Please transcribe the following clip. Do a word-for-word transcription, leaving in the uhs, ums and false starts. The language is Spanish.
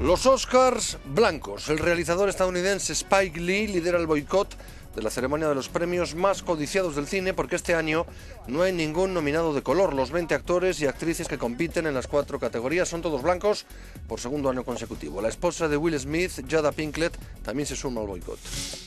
Los Oscars blancos. El realizador estadounidense Spike Lee lidera el boicot de la ceremonia de los premios más codiciados del cine porque este año no hay ningún nominado de color. Los veinte actores y actrices que compiten en las cuatro categorías son todos blancos por segundo año consecutivo. La esposa de Will Smith, Jada Pinkett, también se suma al boicot.